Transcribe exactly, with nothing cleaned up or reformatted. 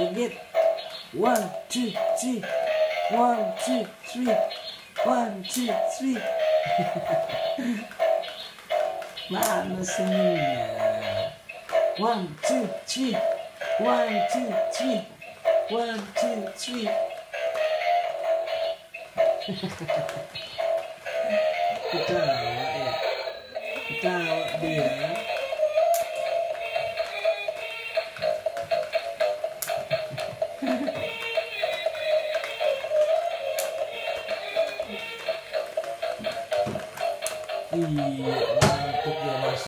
You get one, two, three, one, two, three, one, two, three. Vamos, menina. One, two, three, one, two, three, one, two, three. Então, é. Então, é. E...